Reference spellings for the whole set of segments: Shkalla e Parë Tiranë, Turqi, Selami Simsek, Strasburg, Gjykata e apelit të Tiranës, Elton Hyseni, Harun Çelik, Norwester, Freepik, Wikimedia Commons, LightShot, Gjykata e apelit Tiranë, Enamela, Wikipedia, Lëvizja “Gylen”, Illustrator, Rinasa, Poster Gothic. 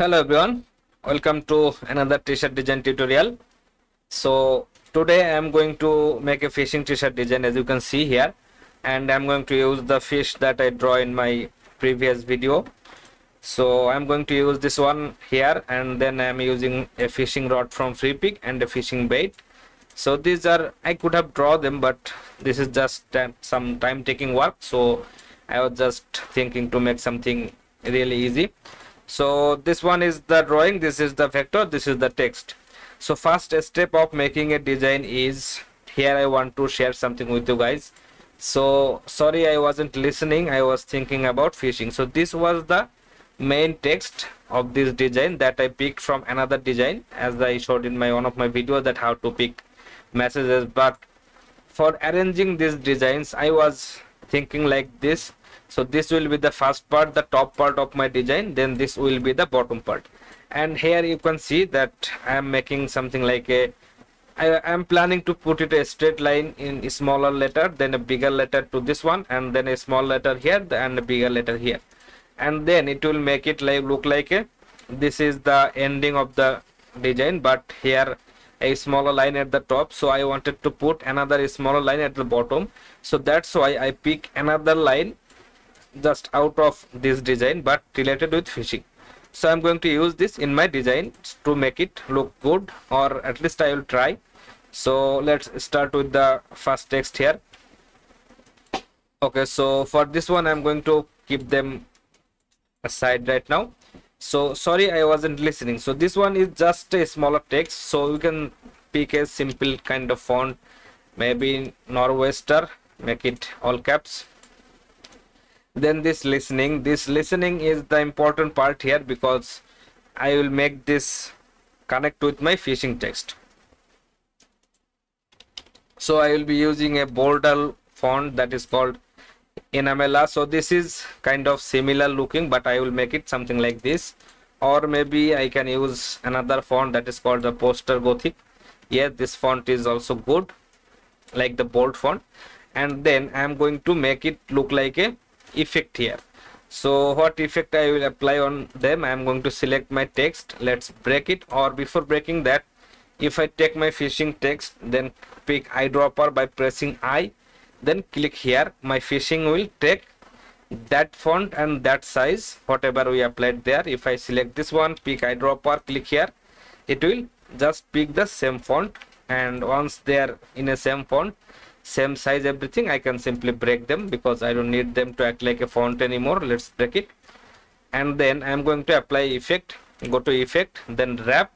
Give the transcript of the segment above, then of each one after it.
Hello everyone, welcome to another t-shirt design tutorial. So today I'm going to make a fishing t-shirt design, as you can see here, and I'm going to use the fish that I draw in my previous video. So I'm going to use this one here, and then I'm using a fishing rod from Freepik and a fishing bait. So these are, I could have drawn them, but this is just some time taking work, so I was just thinking to make something really easy. So this one is the drawing, this is the vector, this is the text. So first step of making a design is here. I want to share something with you guys. So sorry, I wasn't listening, I was thinking about fishing. So this was the main text of this design that I picked from another design, as I showed in my one of my videos that how to pick messages. But for arranging these designs, I was thinking like this. So this will be the first part, the top part of my design, then this will be the bottom part. And here you can see that I am making something like a, I am planning to put it a straight line in a smaller letter, then a bigger letter to this one, and then a small letter here and a bigger letter here. And then it will make it like look like a, this is the ending of the design, but here a smaller line at the top. So I wanted to put another smaller line at the bottom. So that's why I pick another line just out of this design, but related with fishing. So I'm going to use this in my design to make it look good, or at least I will try. So let's start with the first text here. Okay, so for this one I'm going to keep them aside right now. So sorry, I wasn't listening. So this one is just a smaller text, so you can pick a simple kind of font, maybe Norwester, make it all caps. Then this listening is the important part here, because I will make this connect with my fishing text. So I will be using a bolder font that is called Enamela. So this is kind of similar looking, but I will make it something like this, or maybe I can use another font that is called the Poster Gothic. Yeah, this font is also good, like the bold font. And then I am going to make it look like a effect here. So what effect I will apply on them, I am going to select my text, let's break it. Or before breaking that, if I take my fishing text, then pick eyedropper by pressing I, then click here, my fishing will take that font and that size whatever we applied there. If I select this one, pick eyedropper, click here, it will just pick the same font, and once they are in a same font, same size, everything, I can simply break them, because I don't need them to act like a font anymore. Let's break it. And then I'm going to apply effect, go to effect, then wrap,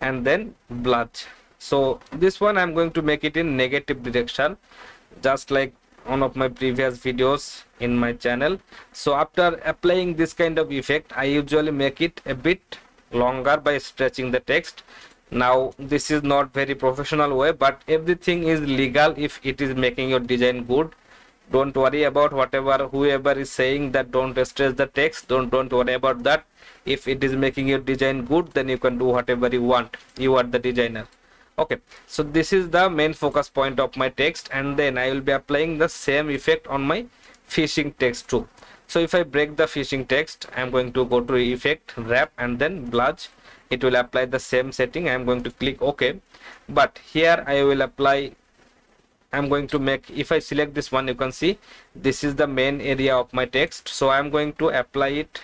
and then blotch. So this one I'm going to make it in negative direction, just like one of my previous videos in my channel. So after applying this kind of effect, I usually make it a bit longer by stretching the text. Now this is not very professional way, but everything is legal if it is making your design good. Don't worry about whatever whoever is saying that don't stress the text, don't worry about that. If it is making your design good, then you can do whatever you want, you are the designer. Okay, so this is the main focus point of my text, and then I will be applying the same effect on my fishing text too. So if I break the fishing text, I am going to go to effect, wrap, and then blotch. It will apply the same setting. I am going to click OK, but here I will apply, I am going to make, if I select this one, you can see this is the main area of my text. So I am going to apply it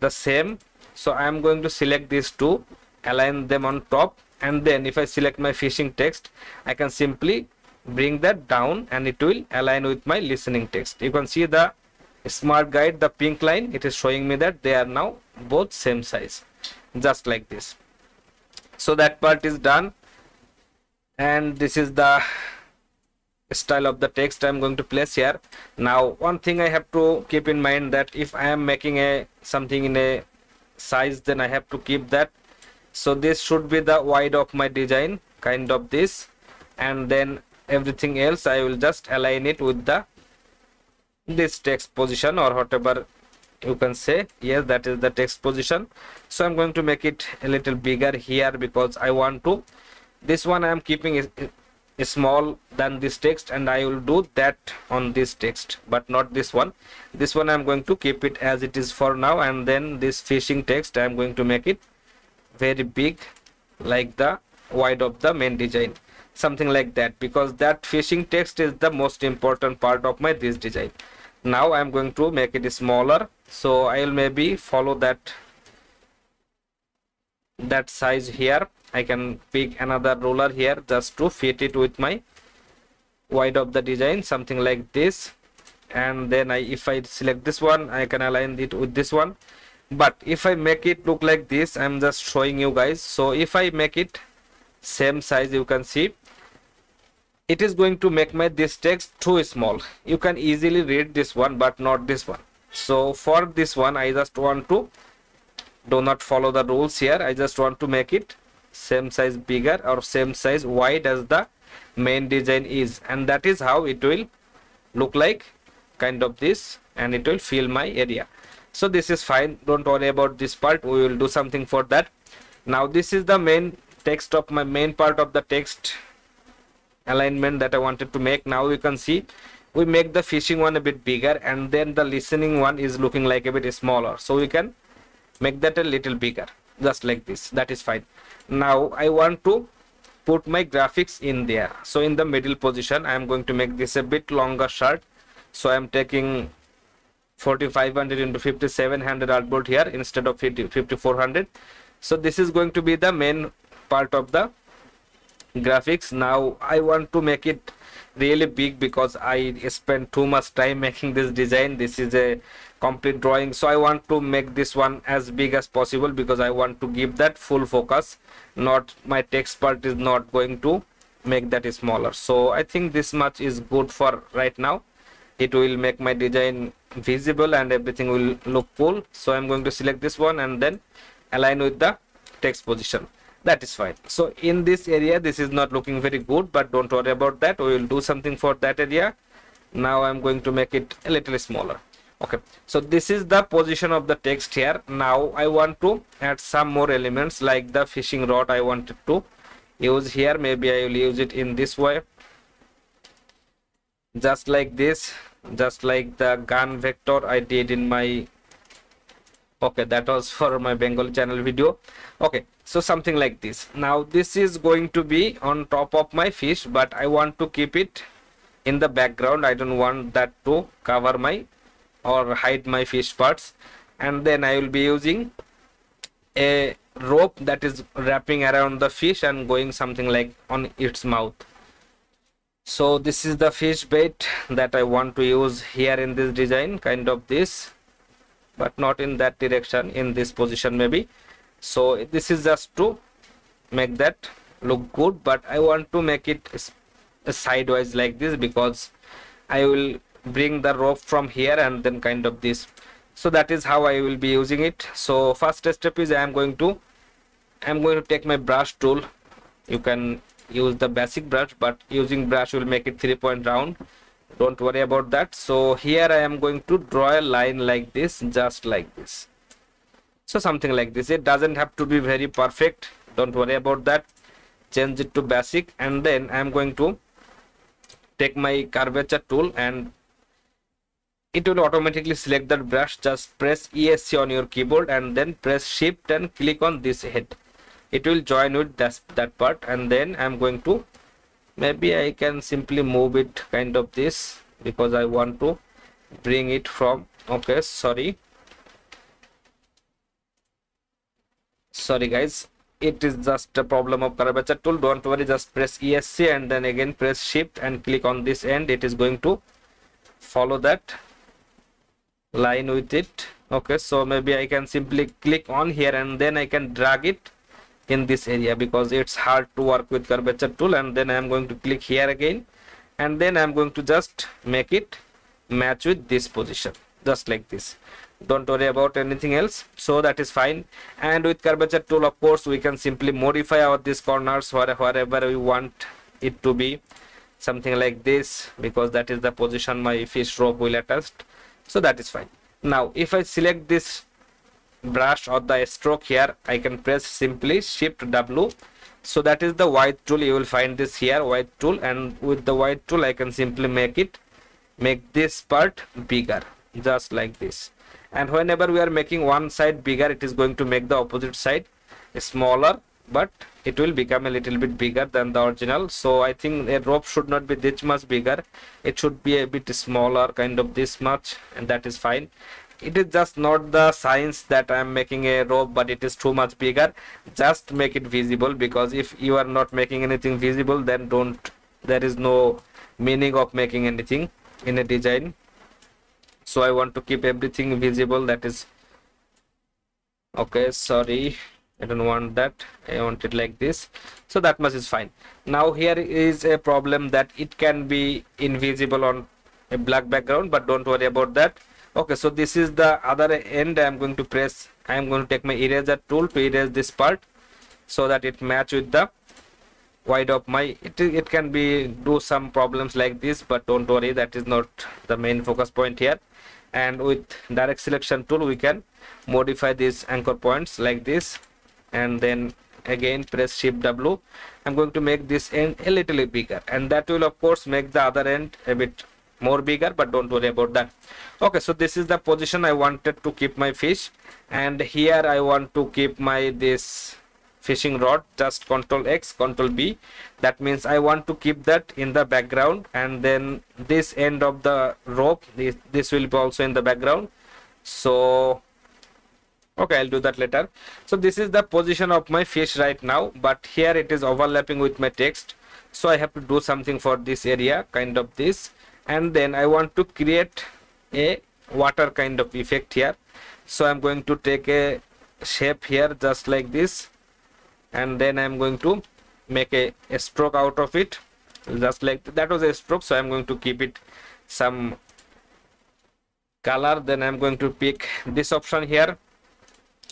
the same. So I am going to select these two, align them on top, and then if I select my fishing text, I can simply bring that down and it will align with my listening text. You can see the smart guide, the pink line, it is showing me that they are now both same size, just like this. So that part is done, and this is the style of the text I'm going to place here. Now one thing I have to keep in mind, that if I am making a something in a size, then I have to keep that. So this should be the wide of my design, kind of this, and then everything else I will just align it with the this text position, or whatever you can say. Yes, that is the text position. So I'm going to make it a little bigger here, because I want to, this one I am keeping small than this text, and I will do that on this text, but not this one. This one I'm going to keep it as it is for now, and then this fishing text I'm going to make it very big, like the wide of the main design, something like that, because that fishing text is the most important part of my this design. Now I'm going to make it smaller, so I'll maybe follow that size here. I can pick another ruler here just to fit it with my wide of the design, something like this. And then if I select this one, I can align it with this one. But if I make it look like this, I'm just showing you guys. So if I make it same size, you can see it is going to make my this text too small. You can easily read this one but not this one. So for this one, I just want to do not follow the rules here. I just want to make it same size bigger or same size wide as the main design is, and that is how it will look like, kind of this, and it will fill my area. So this is fine, don't worry about this part, we will do something for that. Now this is the main text of my main part of the text alignment that I wanted to make. Now you can see we make the fishing one a bit bigger, and then the listening one is looking like a bit smaller, so we can make that a little bigger, just like this. That is fine. Now I want to put my graphics in there. So in the middle position, I am going to make this a bit longer short. So I am taking 4500 into 5700 artboard here instead of 5400. So this is going to be the main part of the graphics. Now I want to make it really big because I spent too much time making this design. This is a complete drawing, so I want to make this one as big as possible because I want to give that full focus. Not my text part is not going to make that smaller. So I think this much is good for right now. It will make my design visible and everything will look cool. So I'm going to select this one and then align with the text position. That is fine. So in this area, this is not looking very good, but don't worry about that. We will do something for that area. Now I'm going to make it a little smaller. Okay, so this is the position of the text here. Now I want to add some more elements, like the fishing rod I wanted to use here. Maybe I will use it in this way, just like this, just like the gun vector I did in my... Okay, that was for my Bengali channel video. Okay, so something like this. Now this is going to be on top of my fish, but I want to keep it in the background. I don't want that to cover my or hide my fish parts. And then I will be using a rope that is wrapping around the fish and going something like on its mouth. So this is the fish bait that I want to use here in this design, kind of this, but not in that direction, in this position maybe. So this is just to make that look good, but I want to make it sideways like this because I will bring the rope from here and then kind of this. So that is how I will be using it. So first step is I'm going to take my brush tool. You can use the basic brush, but using brush will make it 3-point round. Don't worry about that. So here I am going to draw a line like this, just like this. So something like this. It doesn't have to be very perfect. Don't worry about that. Change it to basic, and then I am going to take my curvature tool and it will automatically select that brush. Just press ESC on your keyboard and then press Shift and click on this head. It will join with that part, and then I am going to... Maybe I can simply move it kind of this because I want to bring it from... Okay, sorry guys, it is just a problem of curvature tool. Don't worry, just press ESC and then again press Shift and click on this end. It is going to follow that line with it. Okay, so maybe I can simply click on here and then I can drag it in this area because it's hard to work with curvature tool. And then I'm going to click here again, and then I'm going to just make it match with this position, just like this. Don't worry about anything else. So that is fine. And with curvature tool, of course, we can simply modify these corners wherever we want it to be, something like this, because that is the position my fish rope will attach. So that is fine. Now if I select this brush or the stroke here, I can press simply Shift W So that is the white tool. You will find this here, white tool, and with the white tool I can simply make this part bigger, just like this. And whenever we are making one side bigger, it is going to make the opposite side smaller, but it will become a little bit bigger than the original. So I think a rope should not be this much bigger, it should be a bit smaller, kind of this much, and that is fine. It is just not the science that I am making a rope, but it is too much bigger. Just make it visible, because if you are not making anything visible, then there is no meaning of making anything in a design. So I want to keep everything visible. That is okay, sorry, I don't want that, I want it like this. So that much is fine. Now here is a problem that it can be invisible on a black background, but don't worry about that. Okay, so this is the other end. I am going to take my eraser tool to erase this part so that it match with the wide of my, it can be do some problems like this, but don't worry, that is not the main focus point here. And with direct selection tool we can modify these anchor points like this, and then again press shift W. I'm going to make this end a little bigger, and that will of course make the other end a bit more bigger, but don't worry about that. Okay, so this is the position I wanted to keep my fish, and here I want to keep my this fishing rod. Just Ctrl X, Ctrl B. That means I want to keep that in the background, and then this end of the rope, this will be also in the background. So okay, I'll do that later. So this is the position of my fish right now, but here it is overlapping with my text, so I have to do something for this area, kind of this. And then I want to create a water kind of effect here, so I'm going to take a shape here just like this, and then I'm going to make a stroke out of it, just like that was a stroke. So I'm going to keep it some color. Then I'm going to pick this option here,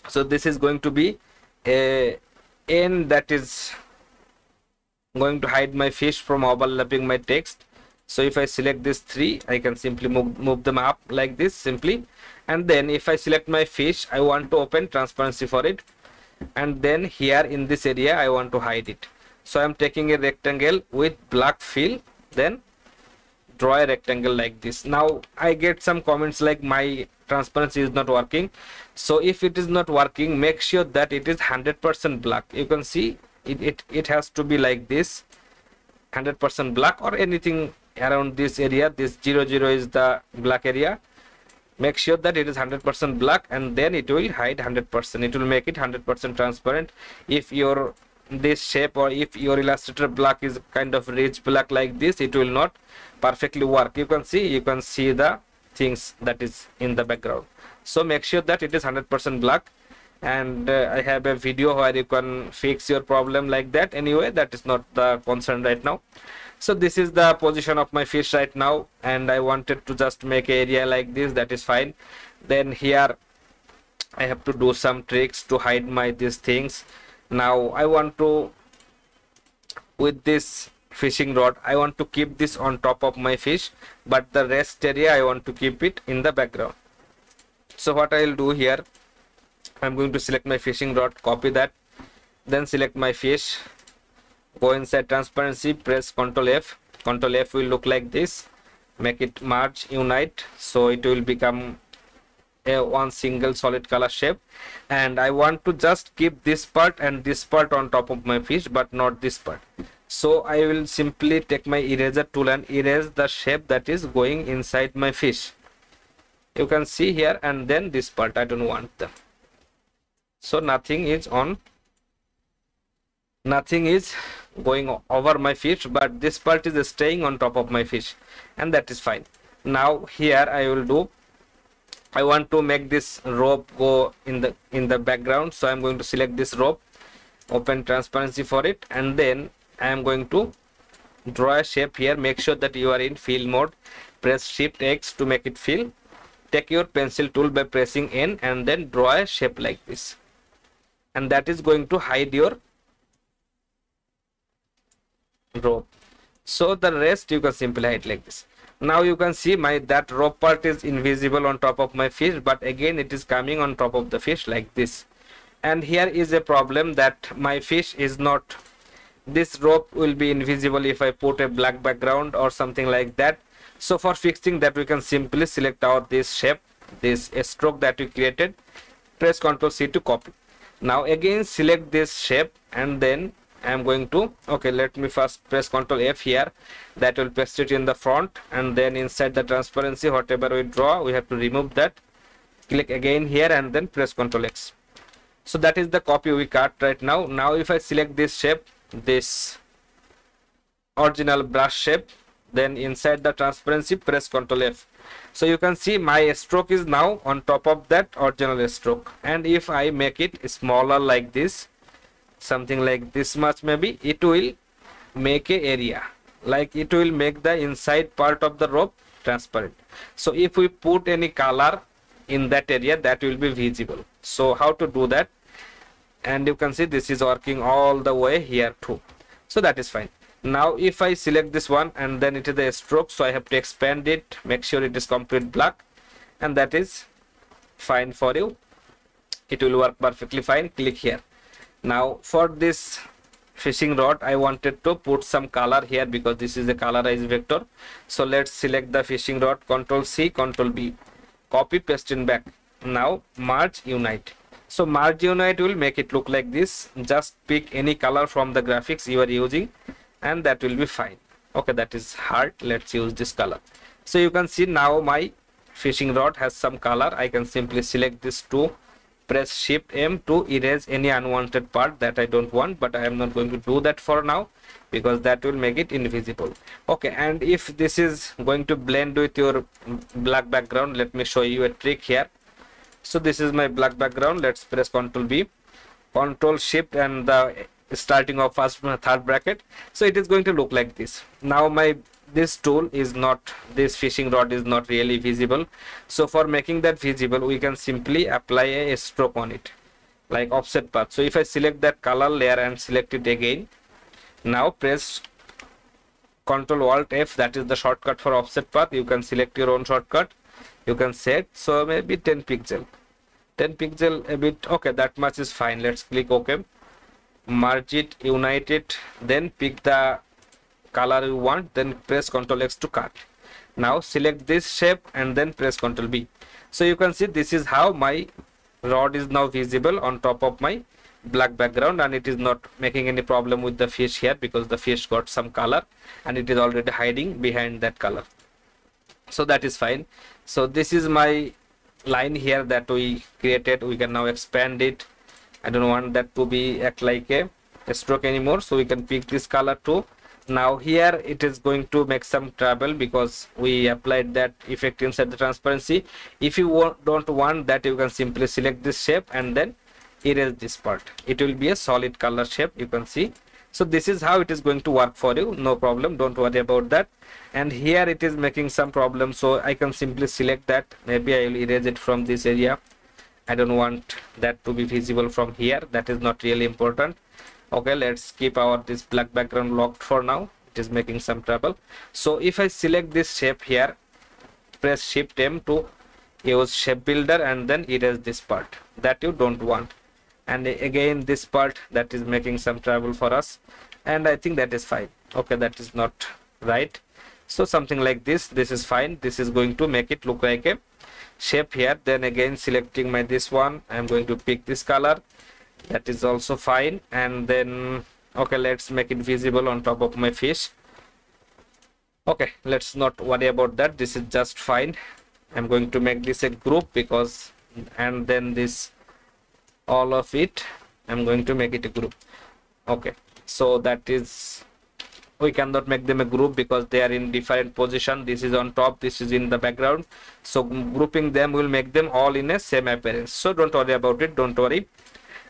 so this is going to be a end that is going to hide my fish from overlapping my text. So if I select these three, I can simply move them up like this simply. And then if I select my fish, I want to open transparency for it, and then here in this area I want to hide it. So I'm taking a rectangle with black fill, then draw a rectangle like this. Now I get some comments like my transparency is not working. So if it is not working, make sure that it is 100% black. You can see it has to be like this, 100% black, or anything around this area. This 00 is the black area. Make sure that it is 100% black, and then it will hide 100%. It will make it 100% transparent. If your this shape, or if your Illustrator black is kind of rich black like this, it will not perfectly work. You can see the things that is in the background. So make sure that it is 100% black. And I have a video where you can fix your problem like that. Anyway, that is not the concern right now. So this is the position of my fish right now, and I wanted to just make an area like this. That is fine. Then here I have to do some tricks to hide my these things. Now I want to, with this fishing rod, I want to keep this on top of my fish, but the rest area I want to keep it in the background. So what I will do here, I'm going to select my fishing rod, copy that, then select my fish, go inside transparency, press Ctrl F. Ctrl F will look like this. Make it merge, unite, so it will become a one single solid color shape. And I want to just keep this part and this part on top of my fish, but not this part. So I will simply take my eraser tool and erase the shape that is going inside my fish. You can see here, and then this part I don't want them. So nothing is on, nothing is going over my fish, but this part is staying on top of my fish, and that is fine. Now here I will do, I want to make this rope go in the background, so I'm going to select this rope, open transparency for it, and then I am going to draw a shape here. Make sure that you are in fill mode, press Shift X to make it fill. Take your pencil tool by pressing N, and then draw a shape like this, and that is going to hide your rope. So the rest you can simply hide like this. Now you can see my that rope part is invisible on top of my fish, but again it is coming on top of the fish like this. And here is a problem that my fish is not This rope will be invisible if I put a black background or something like that. So for fixing that, we can simply select out this shape, this stroke that we created, press Ctrl+C to copy. Now again select this shape, and then I'm going to, okay, let me first press Ctrl+F here. That will paste it in the front, and then inside the transparency, whatever we draw, we have to remove that. Click again here and then press Ctrl+X. So that is the copy we cut right now. Now if I select this shape, this original brush shape, then inside the transparency, press Ctrl+F. So you can see my stroke is now on top of that original stroke. And if I make it smaller like this, something like this much maybe, it will make an area, like it will make the inside part of the rope transparent. So if we put any color in that area, that will be visible. So how to do that? And you can see this is working all the way here too. So that is fine. Now if I select this one, and then it is the stroke, so I have to expand it, make sure it is complete black, and that is fine for you. It will work perfectly fine. Click here. Now for this fishing rod, I wanted to put some color here because this is a colorized vector. So let's select the fishing rod, Ctrl+C, Ctrl+B, copy, paste in back. Now merge, unite. So merge, unite will make it look like this. Just pick any color from the graphics you are using, and that will be fine. Okay, that is hard. Let's use this color. So you can see now my fishing rod has some color. I can simply select this too. Press Shift M to erase any unwanted part that I don't want, but I am not going to do that for now because that will make it invisible. Okay, and if this is going to blend with your black background, let me show you a trick here. So this is my black background. Let's press Ctrl+B, Ctrl+Shift and the starting of first third bracket. So it is going to look like this. Now my this tool is not, this fishing rod is not really visible. So for making that visible, we can simply apply a stroke on it, like offset path. So if I select that color layer and select it again, now press Ctrl+Alt+F, that is the shortcut for offset path. You can select your own shortcut, you can set, so maybe 10 pixel a bit. Okay, that much is fine. Let's click OK, merge it, unite it, then pick the color you want, then press Ctrl+X to cut. Now select this shape and then press Ctrl+B. So you can see this is how my rod is now visible on top of my black background, and it is not making any problem with the fish here because the fish got some color and it is already hiding behind that color. So that is fine. So this is my line here that we created. We can now expand it. I don't want that to be act like a stroke anymore, so we can pick this color too. Now here it is going to make some trouble because we applied that effect inside the transparency. If you don't want that, you can simply select this shape and then erase this part. It will be a solid color shape, you can see. So this is how it is going to work for you. No problem, don't worry about that. And here it is making some problem, so I can simply select that. Maybe I will erase it from this area. I don't want that to be visible from here. That is not really important. Okay, let's keep our this black background locked for now. It is making some trouble. So if I select this shape here, press Shift M to use shape builder and then erase this part that you don't want. And again this part that is making some trouble for us. And I think that is fine. Okay, that is not right. So something like this. This is fine. This is going to make it look like a shape here. Then again selecting my this one, I'm going to pick this color. That is also fine. And then okay, let's make it visible on top of my fish. Okay, let's not worry about that. This is just fine. I'm going to make this a group because, and then this all of it, I'm going to make it a group. Okay, so that is, we cannot make them a group because they are in different position. This is on top, this is in the background. So grouping them will make them all in a same appearance. So don't worry about it, don't worry.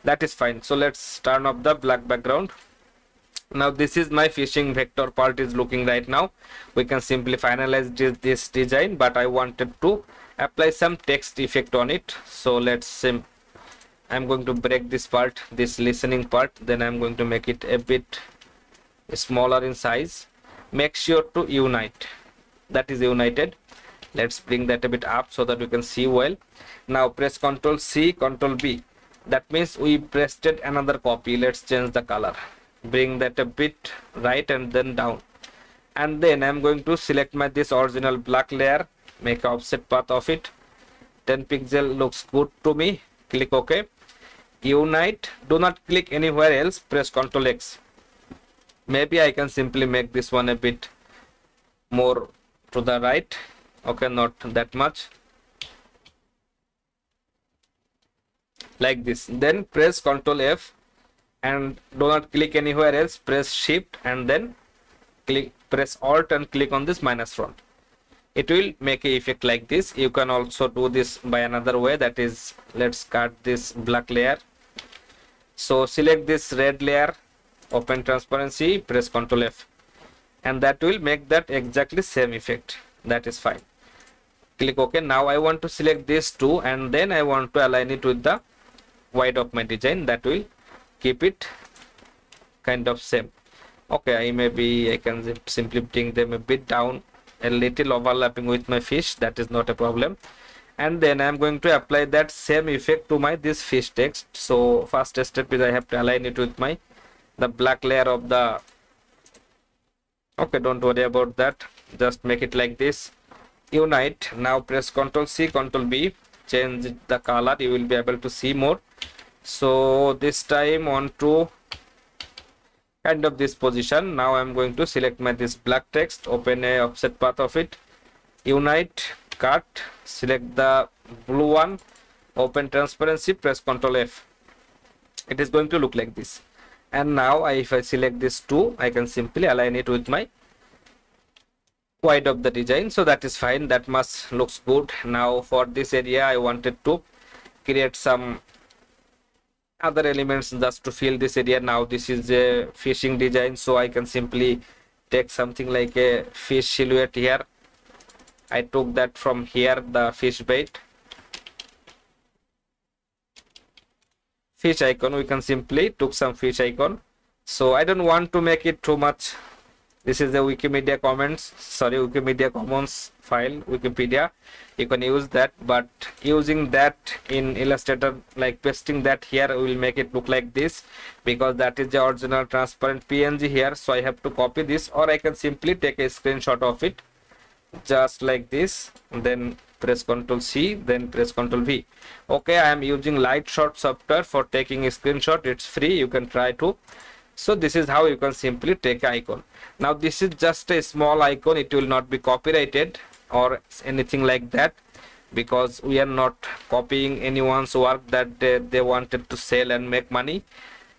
That is fine. So let's turn off the black background. Now this is my fishing vector part is looking right now. We can simply finalize this design, but I wanted to apply some text effect on it. So let's, I'm going to break this part, this listening part, then I'm going to make it a bit smaller in size. Make sure to unite. That is united. Let's bring that a bit up so that we can see well. Now press Ctrl+C, Ctrl+B. That means we pasted another copy. Let's change the color. bring that a bit right and then down, and then I'm going to select my this original black layer, make offset path of it. 10 pixel looks good to me. Click OK. Unite. Do not click anywhere else. Press Ctrl X. Maybe I can simply make this one a bit more to the right. Okay, not that much. Like this. Then press Ctrl F and do not click anywhere else. Press Shift and then click, press Alt and click on this minus front. It will make an effect like this. You can also do this by another way, that is, let's cut this black layer. So select this red layer, open transparency, press Ctrl F, and that will make that exactly same effect. That is fine. Click OK. Now I want to select this too, and then I want to align it with the wide of my design. That will keep it kind of same. Okay, I can simply bring them a bit down, a little overlapping with my fish. That is not a problem. And then I'm going to apply that same effect to my this fish text. So first step is I have to align it with my the black layer of the. Okay, don't worry about that, just make it like this. Unite. Now press Ctrl C, Ctrl B, change the color. You will be able to see more. So this time on to kind of this position. Now I'm going to select my this black text, open a offset path of it, unite, cut, select the blue one, open transparency, press Ctrl F. It is going to look like this. And now if I select this too, I can simply align it with my wide of the design. So that is fine. That much looks good. Now for this area, I wanted to create some other elements just to fill this area. Now this is a fishing design, so I can simply take something like a fish silhouette here. I took that from here, the fish bait, fish icon. We can simply took some fish icon. So I don't want to make it too much. This is the Wikimedia Commons, sorry, Wikimedia Commons file, Wikipedia. You can use that, but using that in Illustrator, like pasting that here, will make it look like this, because that is the original transparent PNG here. So I have to copy this, or I can simply take a screenshot of it, just like this. Then press Ctrl C, then press Ctrl V. Okay, I am using LightShot software for taking a screenshot. It's free. You can try to. So this is how you can simply take an icon. Now this is just a small icon. It will not be copyrighted or anything like that, because we are not copying anyone's work that they wanted to sell and make money,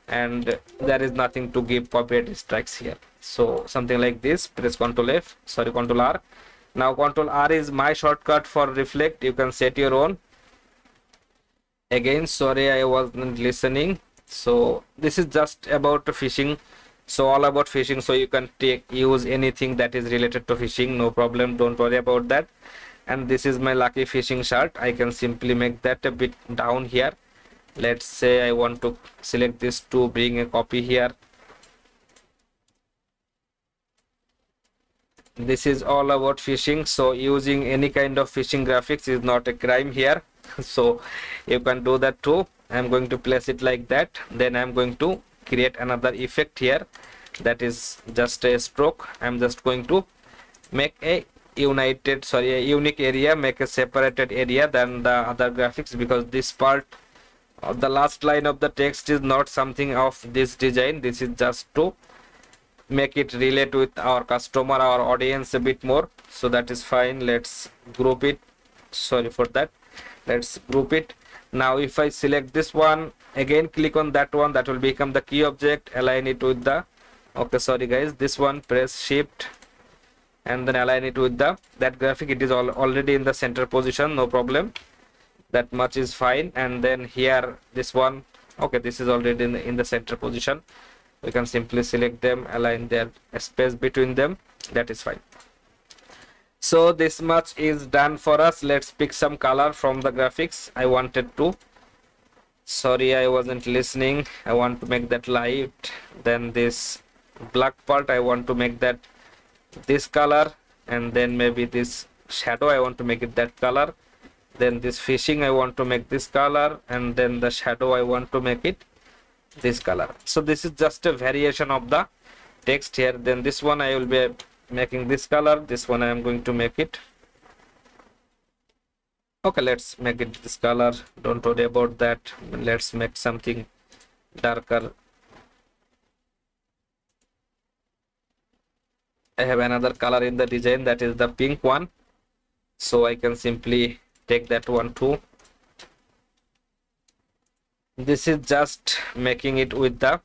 and there is nothing to give copyright strikes here. So something like this, press Ctrl F, sorry, Ctrl R. Now Ctrl R is my shortcut for reflect. You can set your own. Again, sorry, I wasn't listening. So this is just about fishing, so all about fishing. So you can use anything that is related to fishing, no problem, don't worry about that. And this is my lucky fishing shirt. I can simply make that a bit down here. Let's say I want to select this to bring a copy here. This is all about fishing, so using any kind of fishing graphics is not a crime here. So you can do that too. I'm going to place it like that. Then I'm going to create another effect here, that is just a stroke. I'm just going to make a unique area, make a separated area than the other graphics, because this part of the last line of the text is not something of this design. This is just to make it relate with our customer, our audience a bit more. So that is fine. Let's group it. Sorry for that. Let's group it. Now if I select this one, again click on that one, that will become the key object. Align it with the, okay, sorry guys, this one, press Shift and then align it with the that graphic. It is already in the center position, no problem, that much is fine. And then here this one, okay, this is already in the center position. We can simply select them, align their space between them. That is fine. So this much is done for us. Let's pick some color from the graphics. I wanted to, sorry, I wasn't listening. I want to make that light. Then this black part, I want to make that this color. And then maybe this shadow, I want to make it that color. Then this fishing, I want to make this color. And then the shadow, I want to make it this color. So this is just a variation of the text here. Then this one I will be making this color, this one I am going to make it. Okay, let's make it this color, don't worry about that. Let's make something darker. I have another color in the design, that is the pink one, so I can simply take that one too. This is just making it with the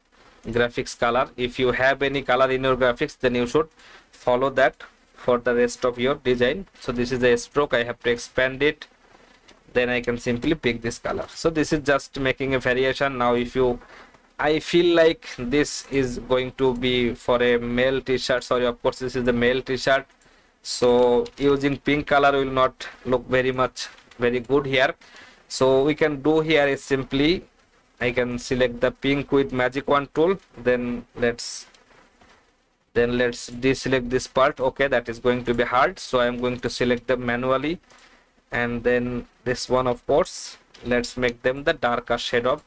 graphics color. If you have any color in your graphics, then you should follow that for the rest of your design. So this is a stroke, I have to expand it, then I can simply pick this color. So this is just making a variation. Now if you, I feel like this is going to be for a male t-shirt, sorry, of course this is the male t-shirt, so using pink color will not look very good here. So we can do here is simply I can select the pink with magic wand tool, then let's deselect this part. Okay, that is going to be hard, so I am going to select them manually, and then this one, of course, let's make them the darker shade of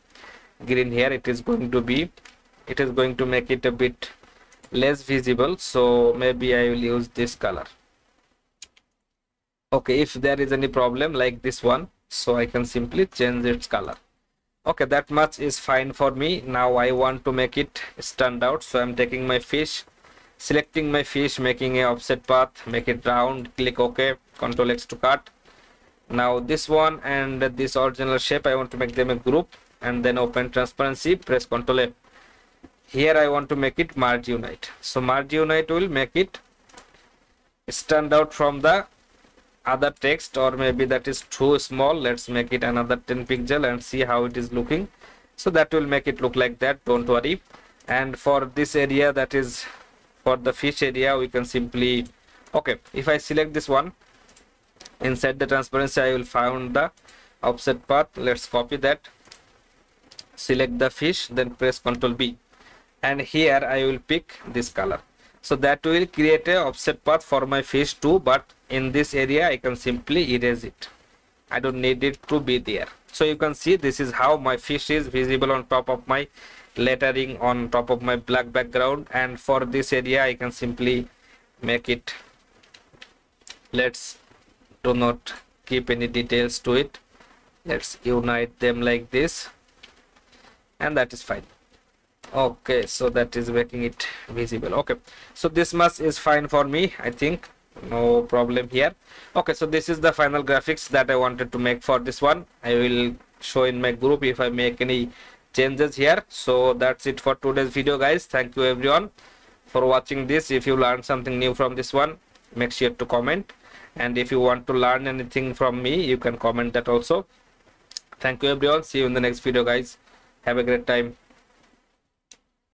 green here. It is going to be, it is going to make it a bit less visible, so maybe I will use this color. Okay, if there is any problem like this one, so I can simply change its color. Okay, that much is fine for me. Now I want to make it stand out, so I'm taking my fish, selecting my fish, making an offset path, make it round, click OK, Ctrl X to cut. Now this one and this original shape, I want to make them a group, and then open transparency, press Ctrl F. Here I want to make it merge unite, so merge unite will make it stand out from the other text, or maybe that is too small. Let's make it another 10 pixel and see how it is looking. So that will make it look like that, don't worry. And for this area, that is for the fish area, we can simply, okay, if I select this one inside the transparency, I will find the offset path. Let's copy that, select the fish, then press Ctrl B, and here I will pick this color. So that will create a offset path for my fish too, but in this area I can simply erase it, I don't need it to be there. So you can see this is how my fish is visible on top of my lettering, on top of my black background. And for this area I can simply make it, let's do not keep any details to it, let's unite them like this, and that is fine. Okay, so that is making it visible. Okay, so this much is fine for me, I think, no problem here. Okay, so this is the final graphics that I wanted to make for this one. I will show in my group if I make any changes here. So that's it for today's video, guys. Thank you everyone for watching this. If you learned something new from this one, make sure to comment, and if you want to learn anything from me, you can comment that also. Thank you everyone, see you in the next video, guys. Have a great time.